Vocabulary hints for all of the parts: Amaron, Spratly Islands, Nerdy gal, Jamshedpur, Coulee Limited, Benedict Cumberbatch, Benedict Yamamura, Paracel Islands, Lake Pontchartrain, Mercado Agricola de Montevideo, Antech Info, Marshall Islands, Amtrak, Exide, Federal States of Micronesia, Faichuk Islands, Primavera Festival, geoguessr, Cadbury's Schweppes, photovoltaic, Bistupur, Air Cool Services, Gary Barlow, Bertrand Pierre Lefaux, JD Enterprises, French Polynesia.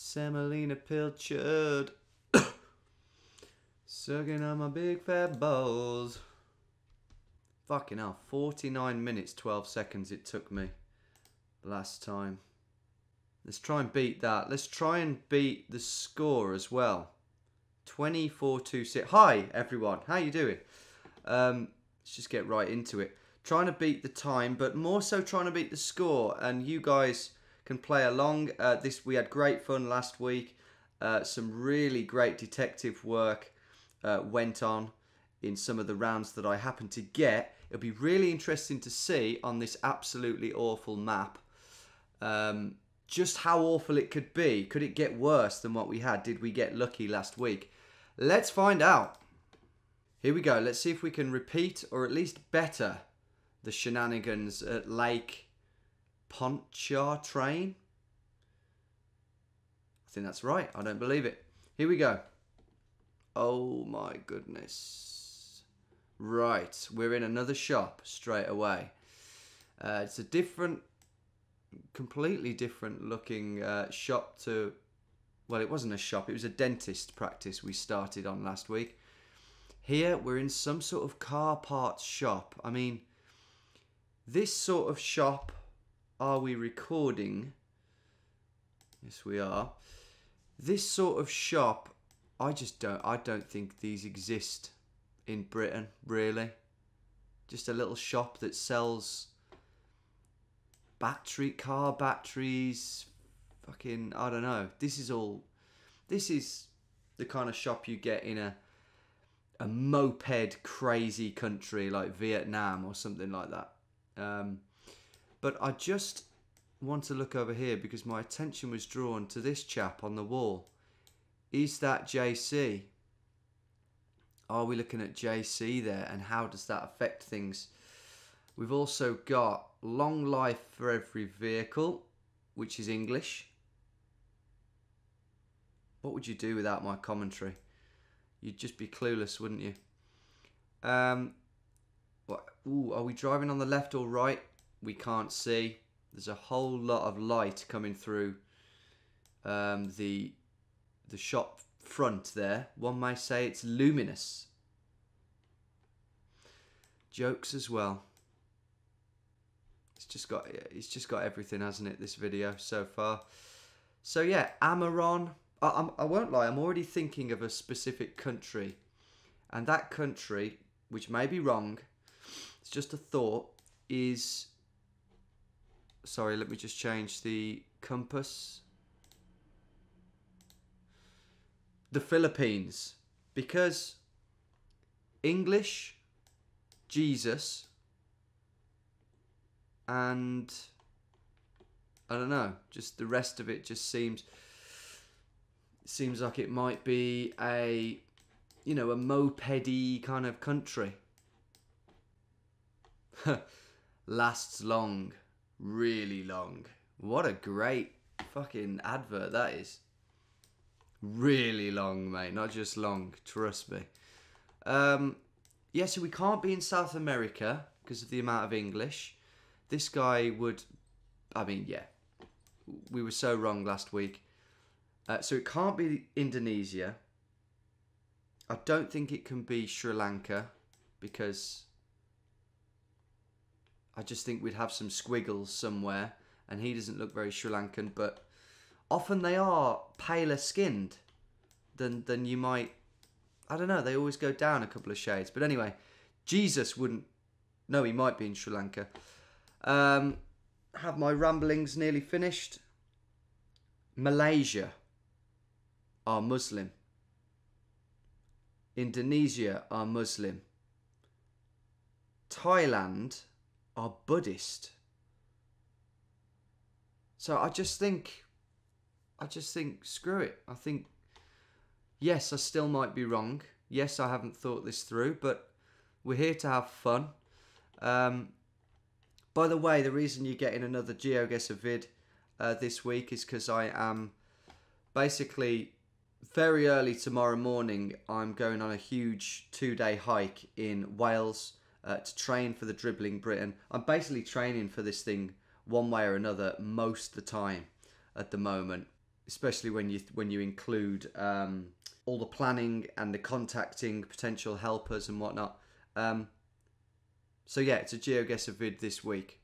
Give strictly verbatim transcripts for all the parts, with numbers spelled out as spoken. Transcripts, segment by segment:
Semolina pilchard. Sucking on my big fat balls. Fucking hell, forty-nine minutes, twelve seconds it took me last time. Let's try and beat that. Let's try and beat the score as well. twenty-four twenty-six. Hi, everyone. How you doing? Um, let's just get right into it. Trying to beat the time, but more so trying to beat the score. And you guys can play along. Uh, this we had great fun last week. Uh, some really great detective work uh, went on in some of the rounds that I happened to get. It'll be really interesting to see on this absolutely awful map um, just how awful it could be. Could it get worse than what we had? Did we get lucky last week? Let's find out. Here we go. Let's see if we can repeat or at least better the shenanigans at Lake Pontchartrain. I think that's right. I don't believe it. Here we go. Oh my goodness. Right, we're in another shop straight away. Uh, it's a different, completely different looking uh, shop to, well, it wasn't a shop, it was a dentist practice we started on last week. Here, we're in some sort of car parts shop. I mean, this sort of shop, are we recording? Yes, we are. This sort of shop, I just don't, I don't think these exist in Britain, really. Just a little shop that sells battery, car batteries, fucking, I don't know. This is all, this is the kind of shop you get in a, a moped crazy country like Vietnam or something like that. Um, but I just want to look over here because my attention was drawn to this chap on the wall. Is that J C? Are we looking at J C there, and how does that affect things? We've also got long life for every vehicle, which is English. What would you do without my commentary? You'd just be clueless, wouldn't you? Um, what, ooh, are we driving on the left or right? We can't see. There's a whole lot of light coming through um, the, the shop front there. One may say it's luminous. Jokes as well. It's just got it's just got everything, hasn't it, this video so far? So yeah, Amaron. I, I'm, I won't lie, I'm already thinking of a specific country, and that country, which may be wrong, it's just a thought, is, sorry, let me just change the compass. The Philippines, because English, Jesus, and I don't know, just the rest of it just seems seems like it might be a, you know, a mopedy kind of country. Lasts long, really long. What a great fucking advert that is. Really long, mate, not just long, trust me. Um, yeah, so we can't be in South America because of the amount of English. This guy would, I mean, yeah, we were so wrong last week. Uh, so it can't be Indonesia. I don't think it can be Sri Lanka because I just think we'd have some squiggles somewhere, and he doesn't look very Sri Lankan, but often they are paler skinned than, than you might, I don't know, they always go down a couple of shades. But anyway, Jesus wouldn't, no, he might be in Sri Lanka. Um, have my ramblings nearly finished? Malaysia are Muslim. Indonesia are Muslim. Thailand are Buddhist. So I just think... I just think, screw it. I think, yes, I still might be wrong. Yes, I haven't thought this through, but we're here to have fun. Um, by the way, the reason you're getting another GeoGuessr vid uh, this week is because I am basically very early tomorrow morning. I'm going on a huge two-day hike in Wales uh, to train for the Dribbling Britain. I'm basically training for this thing one way or another most of the time at the moment. especially when you when you include um, all the planning and the contacting potential helpers and whatnot. Um, so yeah, it's a GeoGuessr vid this week.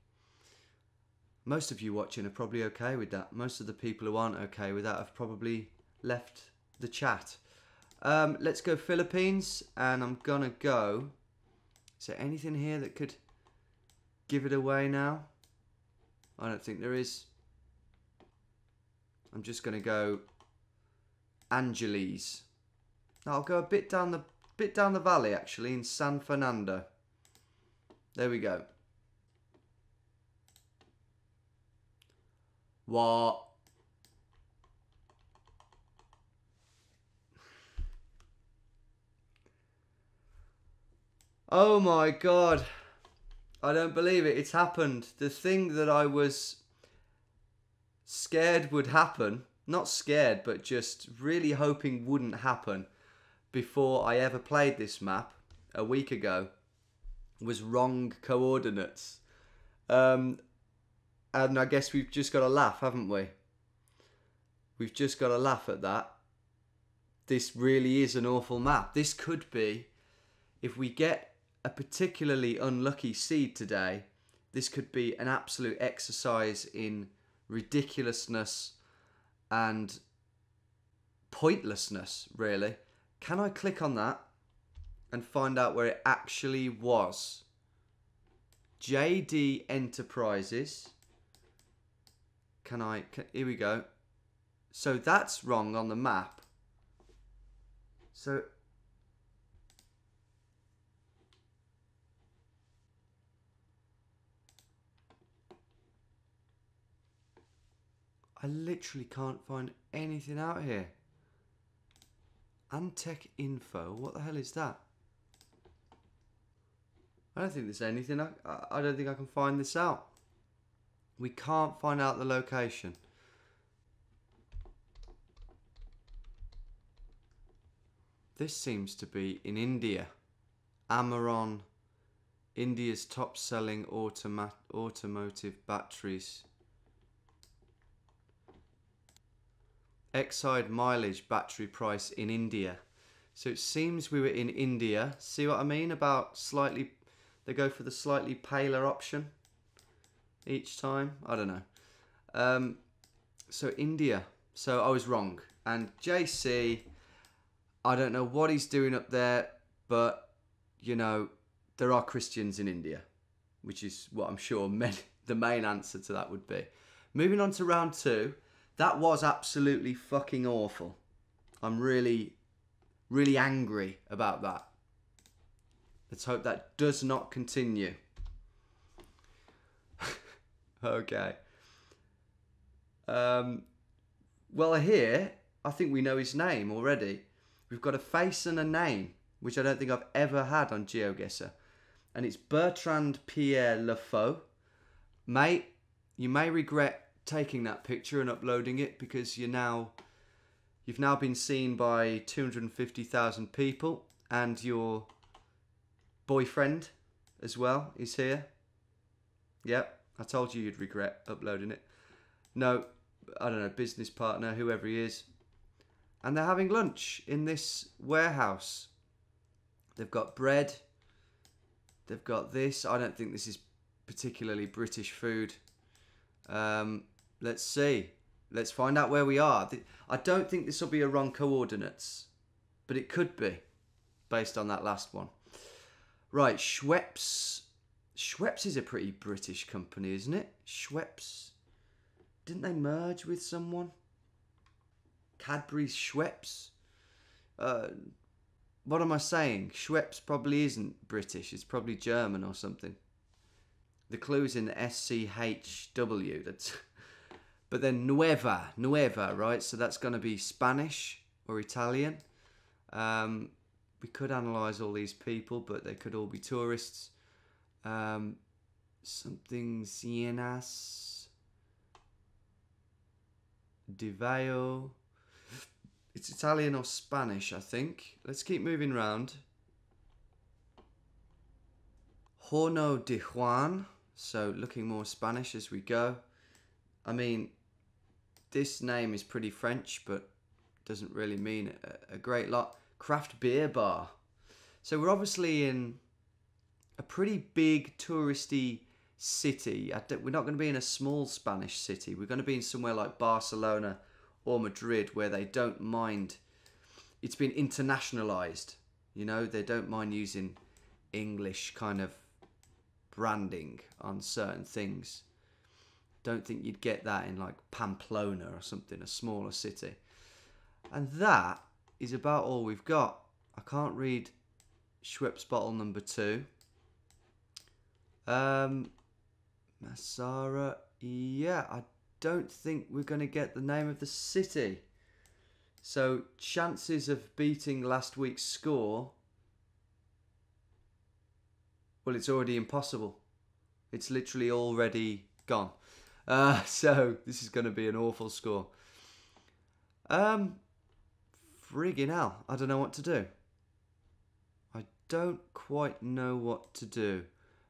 Most of you watching are probably okay with that. Most of the people who aren't okay with that have probably left the chat. Um, let's go Philippines, and I'm gonna go. Is there anything here that could give it away now? I don't think there is. I'm just gonna go Angeles. No, I'll go a bit down the bit down the valley actually, in San Fernando. There we go. What? Oh my God. I don't believe it. It's happened. The thing that I was scared would happen, not scared, but just really hoping wouldn't happen before I ever played this map a week ago, was wrong coordinates. Um... And I guess we've just got to laugh, haven't we? We've just got to laugh at that. This really is an awful map. This could be, if we get a particularly unlucky seed today, this could be an absolute exercise in ridiculousness and pointlessness, really. Can I click on that and find out where it actually was? J D Enterprises. Can I, can, here we go. So that's wrong on the map. So. I literally can't find anything out here. Antech Info, what the hell is that? I don't think there's anything, I, I don't think I can find this out. We can't find out the location. This seems to be in India. Amaron, India's top-selling automa automotive batteries. Exide mileage battery price in India. So it seems we were in India. See what I mean about slightly... They go for the slightly paler option each time. I don't know. Um, so India. So I was wrong. And J C, I don't know what he's doing up there, but you know, there are Christians in India, which is what I'm sure many, the main answer to that would be. Moving on to round two. That was absolutely fucking awful. I'm really, really angry about that. Let's hope that does not continue. Okay. Um, well, here, I think we know his name already. We've got a face and a name, which I don't think I've ever had on GeoGuessr. And it's Bertrand Pierre Lefaux. Mate, you may regret taking that picture and uploading it, because you're now, you've now been seen by two hundred fifty thousand people, and your boyfriend as well is here. Yep. I told you you'd regret uploading it. No, I don't know, business partner, whoever he is. And they're having lunch in this warehouse. They've got bread. They've got this. I don't think this is particularly British food. Um, let's see. Let's find out where we are. I don't think this will be a wrong coordinates, but it could be based on that last one. Right, Schweppes. Schweppes is a pretty British company, isn't it? Schweppes. Didn't they merge with someone? Cadbury's Schweppes. Uh, what am I saying? Schweppes probably isn't British. It's probably German or something. The clue's in the S C H W. That's but then Nueva. Nueva, right? So that's going to be Spanish or Italian. Um, we could analyse all these people, but they could all be tourists. Um, something Sienas De Valle. It's Italian or Spanish, I think. Let's keep moving round. Horno de Juan. So looking more Spanish as we go. I mean, this name is pretty French, but doesn't really mean a, a great lot. Craft beer bar. So we're obviously in a pretty big touristy city. I we're not going to be in a small Spanish city. We're going to be in somewhere like Barcelona or Madrid, where they don't mind. It's been internationalized. You know, they don't mind using English kind of branding on certain things. Don't think you'd get that in like Pamplona or something, a smaller city. And that is about all we've got. I can't read Schweppes bottle number two. Um, Masara, yeah, I don't think we're going to get the name of the city. So chances of beating last week's score, well, it's already impossible. It's literally already gone. Uh, so this is going to be an awful score. Um, friggin' hell, I don't know what to do. I don't quite know what to do.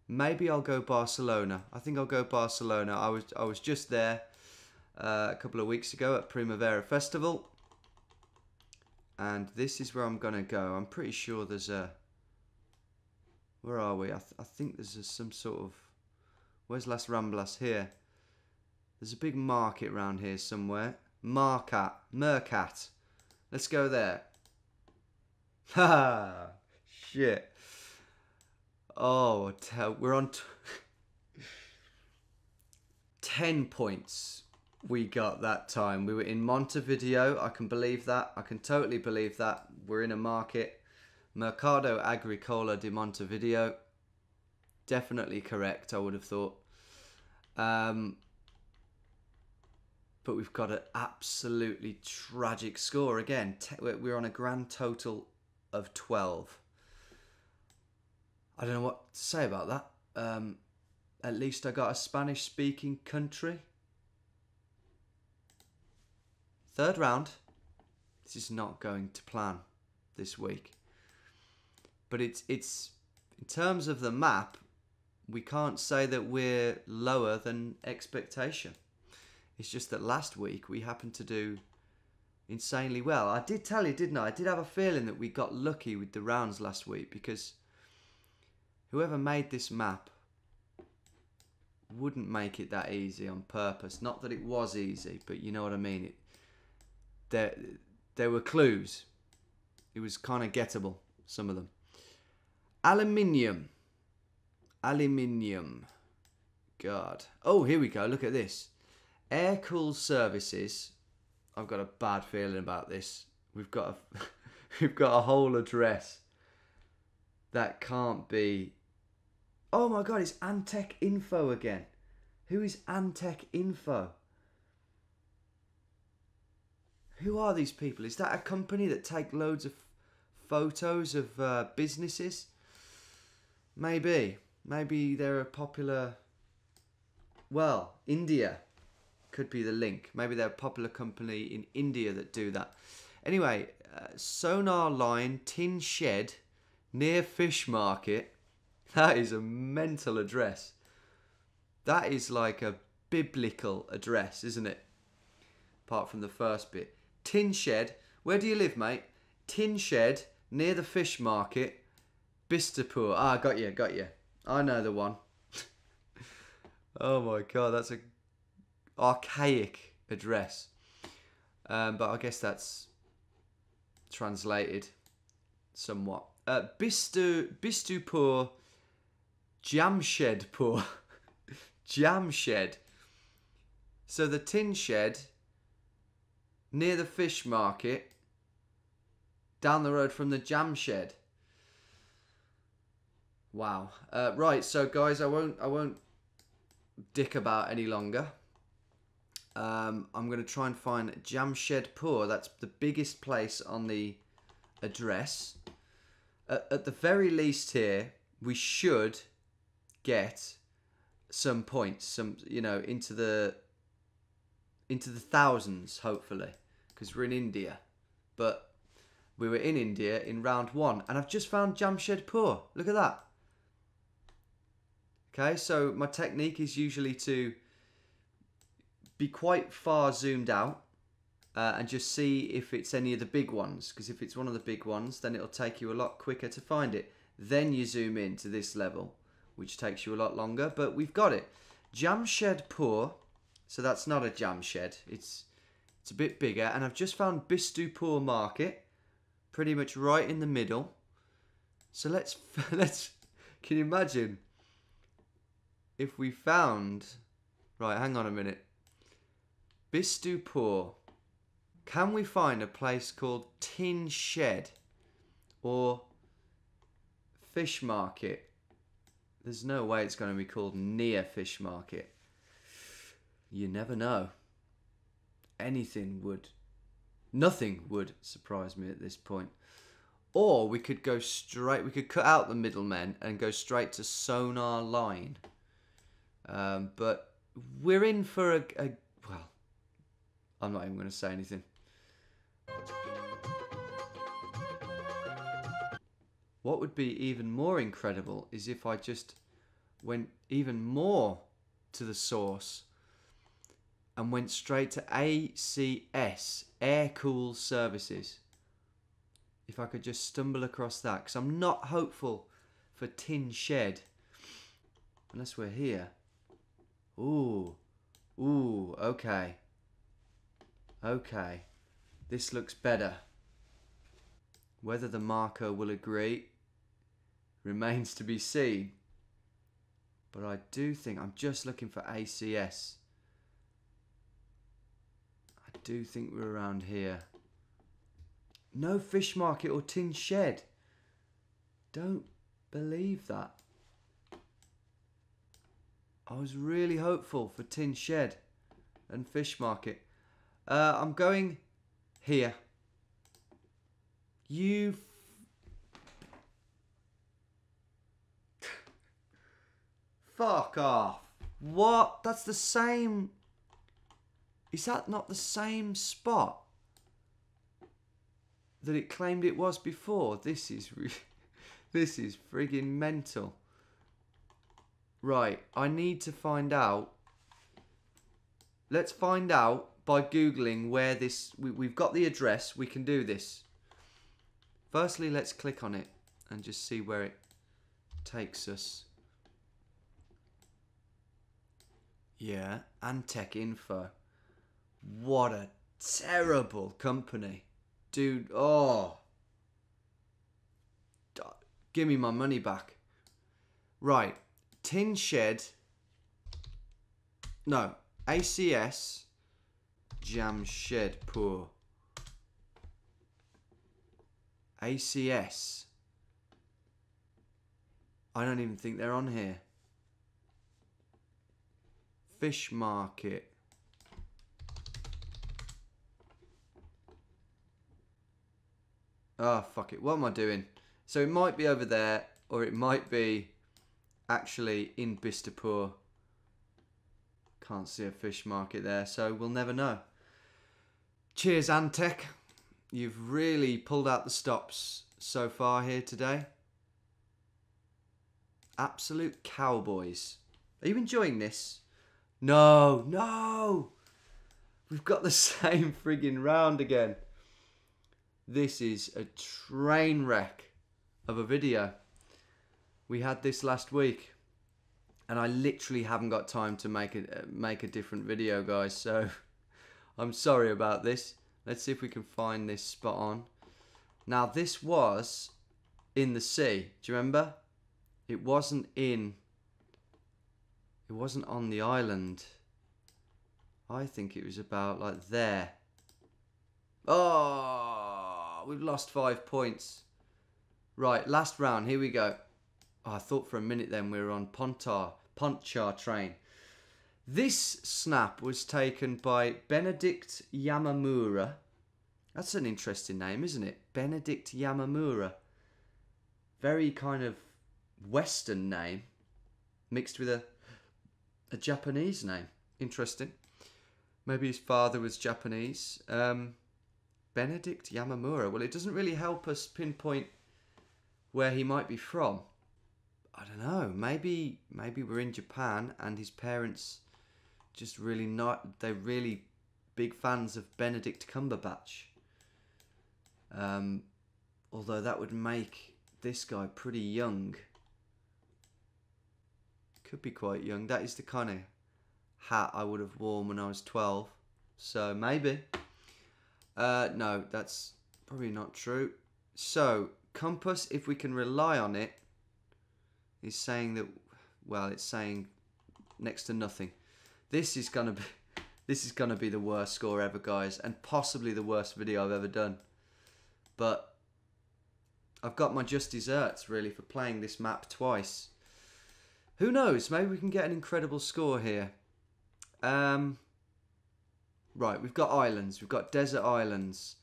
Maybe I'll go Barcelona. I think I'll go Barcelona. I was I was just there uh, a couple of weeks ago at Primavera Festival, and this is where I'm gonna go. I'm pretty sure there's a. Where are we? I th I think there's a, some sort of. Where's Las Ramblas here? There's a big market round here somewhere. Marcat, Mercat. Let's go there. Ha! Shit. Oh, we're on t ten points we got that time. We were in Montevideo. I can believe that. I can totally believe that. We're in a market. Mercado Agricola de Montevideo. Definitely correct, I would have thought. Um, but we've got an absolutely tragic score again. We're on a grand total of twelve. I don't know what to say about that. Um, at least I got a Spanish-speaking country. Third round. This is not going to plan this week. But it's it's in terms of the map, we can't say that we're lower than expectation. It's just that last week we happened to do insanely well. I did tell you, didn't I? I did have a feeling that we got lucky with the rounds last week because... Whoever made this map wouldn't make it that easy on purpose. Not that it was easy, but you know what I mean. It, there, there were clues. It was kind of gettable, some of them. Aluminium. Aluminium. God. Oh, here we go. Look at this. Air Cool Services. I've got a bad feeling about this. We've got a, we've got a whole address. That can't be... Oh my god, it's Antech Info again. Who is Antech Info? Who are these people? Is that a company that take loads of photos of uh, businesses? Maybe. Maybe they're a popular... Well, India could be the link. Maybe they're a popular company in India that do that. Anyway, uh, Sonar Line, Tin Shed... Near Fish Market. That is a mental address. That is like a biblical address, isn't it? Apart from the first bit. Tin Shed. Where do you live, mate? Tin Shed. Near the Fish Market. Bistupur. Ah, got you, got you. I know the one. Oh my god, that's a archaic address. Um, but I guess that's translated somewhat. Uh, Bistu, Bistupur, Jamshedpur, Jamshed. So the tin shed, near the fish market, down the road from the Jamshed. Wow. Uh, right, so guys, I won't, I won't dick about any longer. Um, I'm going to try and find Jamshedpur. That's the biggest place on the address. At the very least here, we should get some points, some, you know, into the into the thousands, hopefully, because we're in India. But we were in India in round one, and I've just found Jamshedpur. Look at that. Okay, so my technique is usually to be quite far zoomed out uh, and just see if it's any of the big ones, because if it's one of the big ones, then it'll take you a lot quicker to find it. Then you zoom in to this level, which takes you a lot longer, but we've got it. Jamshedpur, so that's not a Jamshed, it's it's a bit bigger, and I've just found Bistupur Market, pretty much right in the middle. So let's let's can you imagine if we found, right, hang on a minute, Bistupur, can we find a place called Tin Shed or Fish Market? There's no way it's going to be called Near Fish Market. You never know. Anything would, nothing would surprise me at this point. Or we could go straight, we could cut out the middlemen and go straight to Sonar Line. Um, but we're in for a, a, well, I'm not even going to say anything. What would be even more incredible is if I just went even more to the source and went straight to A C S, Air Cool Services. If I could just stumble across that, because I'm not hopeful for Tin Shed unless we're here. Ooh, ooh, okay. Okay, this looks better. Whether the marker will agree remains to be seen, but I do think, I'm just looking for A C S. I do think we're around here. No Fish Market or Tin Shed. Don't believe that. I was really hopeful for Tin Shed and Fish Market. Uh, I'm going here. You... Fuck off. What? That's the same... Is that not the same spot that it claimed it was before? This is... Re this is friggin' mental. Right, I need to find out. Let's find out by Googling where this... We, we've got the address. We can do this. Firstly, let's click on it and just see where it takes us. Yeah, Antech Info. What a terrible company. Dude, oh. Give me my money back. Right, Tin Shed. No, A C S. Jamshedpur. A C S. I don't even think they're on here. Fish Market. Ah, oh, fuck it. What am I doing? So it might be over there, or it might be actually in Bistupur. Can't see a Fish Market there, so we'll never know. Cheers, Antech. You've really pulled out the stops so far here today. Absolute cowboys. Are you enjoying this? No, no! We've got the same friggin' round again. This is a train wreck of a video. We had this last week, and I literally haven't got time to make a, make a different video, guys, so I'm sorry about this. Let's see if we can find this spot on. Now, this was in the sea. Do you remember? It wasn't in... It wasn't on the island. I think it was about, like, there. Oh, we've lost five points. Right, last round. Here we go. Oh, I thought for a minute then we were on Pontar, Ponchar train. This snap was taken by Benedict Yamamura. That's an interesting name, isn't it? Benedict Yamamura. Very kind of Western name mixed with a, a Japanese name. Interesting. Maybe his father was Japanese. Um, Benedict Yamamura. Well, it doesn't really help us pinpoint where he might be from. I don't know. Maybe, maybe we're in Japan and his parents just really not, they're really big fans of Benedict Cumberbatch. Um, although that would make this guy pretty young. Could be quite young. That is the kind of hat I would have worn when I was twelve. So maybe. Uh, no, that's probably not true. So, compass, if we can rely on it, is saying that, well, it's saying next to nothing. This is gonna be, this is gonna be the worst score ever, guys, and possibly the worst video I've ever done. But I've got my just desserts, really, for playing this map twice. Who knows? Maybe we can get an incredible score here. Um, right, we've got islands. We've got desert islands.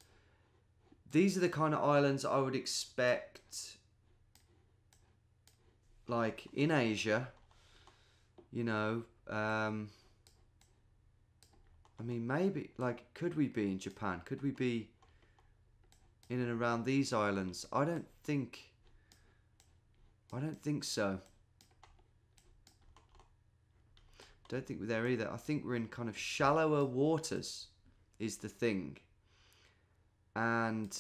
These are the kind of islands I would expect, like, in Asia. You know, um, I mean, maybe, like, could we be in Japan? Could we be in and around these islands? I don't think, I don't think so. Don't think we're there either. I think we're in kind of shallower waters is the thing. And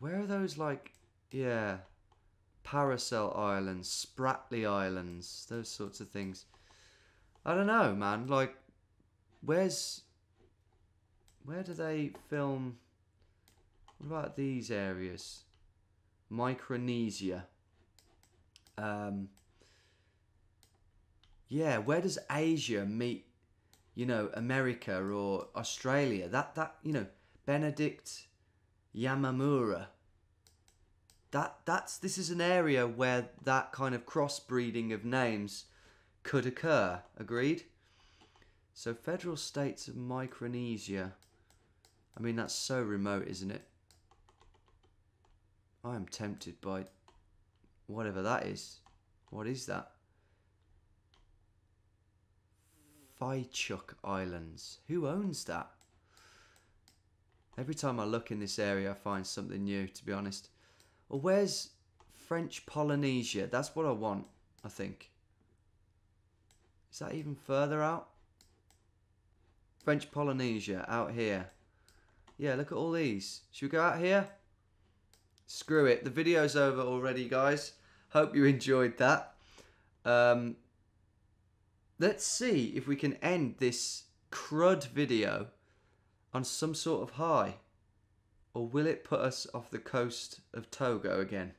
where are those, like, yeah, Paracel Islands, Spratly Islands, those sorts of things. I don't know, man. Like, where's, where do they film? What about these areas? Micronesia. Um, yeah, where does Asia meet, you know, America or Australia? That, that, you know, Benedict Yamamura. That, that's, this is an area where that kind of crossbreeding of names could occur. Agreed? So Federal States of Micronesia. I mean, that's so remote, isn't it? I am tempted by whatever that is. What is that? Faichuk Islands. Who owns that? Every time I look in this area, I find something new, to be honest. Or where's French Polynesia? That's what I want, I think. Is that even further out? French Polynesia, out here. Yeah, look at all these. Should we go out here? Screw it. The video's over already, guys. Hope you enjoyed that. Um, let's see if we can end this crud video on some sort of high. Or will it put us off the coast of Togo again?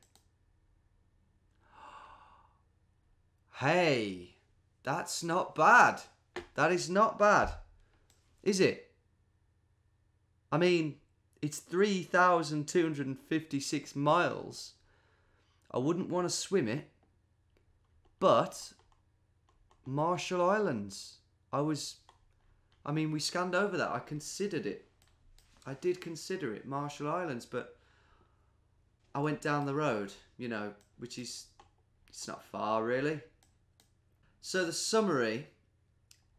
Hey, that's not bad. That is not bad. Is it? I mean, it's three thousand two hundred fifty-six miles. I wouldn't want to swim it. But Marshall Islands. I was, I mean, we scanned over that. I considered it. I did consider it, Marshall Islands, but I went down the road, you know, which is, it's not far, really. So the summary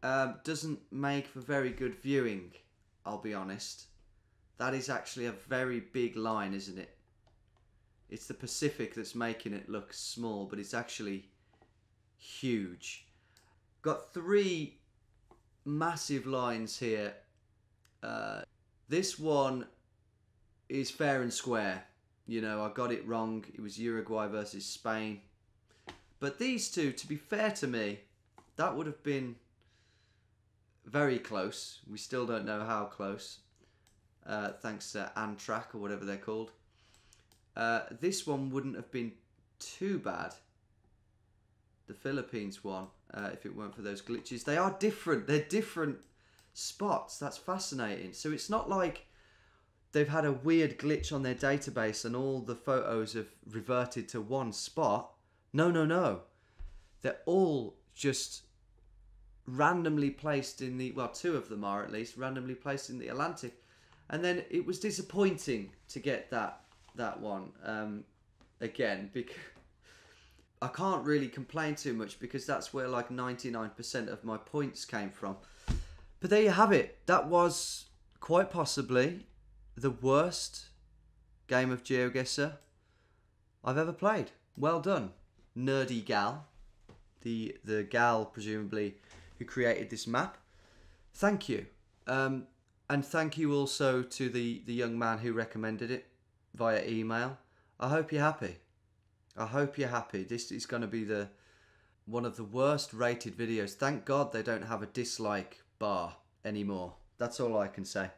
um, doesn't make for very good viewing, I'll be honest. That is actually a very big line, isn't it? It's the Pacific that's making it look small, but it's actually huge. Got three massive lines here. Uh, This one is fair and square. You know, I got it wrong. It was Uruguay versus Spain. But these two, to be fair to me, that would have been very close. We still don't know how close, uh, thanks to Amtrak or whatever they're called. Uh, this one wouldn't have been too bad. The Philippines one, uh, if it weren't for those glitches. They are different. They're different spots. That's fascinating. So it's not like they've had a weird glitch on their database and all the photos have reverted to one spot. No, no, no. They're all just randomly placed in the, well, two of them are at least, randomly placed in the Atlantic. And then it was disappointing to get that that one um, again, because I can't really complain too much, because that's where like ninety-nine percent of my points came from. But there you have it. That was quite possibly the worst game of GeoGuessr I've ever played. Well done, Nerdy Gal. The the gal presumably who created this map. Thank you. Um, and thank you also to the, the young man who recommended it via email. I hope you're happy. I hope you're happy. This is going to be the one of the worst rated videos. Thank God they don't have a dislike bar anymore. That's all I can say.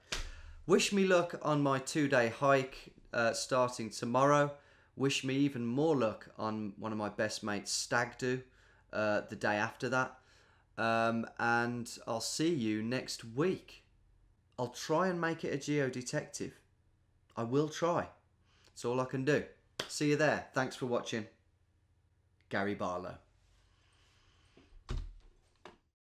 Wish me luck on my two-day hike uh, starting tomorrow. Wish me even more luck on one of my best mates' stag do uh, the day after that. Um, and I'll see you next week. I'll try and make it a geodetective. I will try. It's all I can do. See you there. Thanks for watching. Gary Barlow.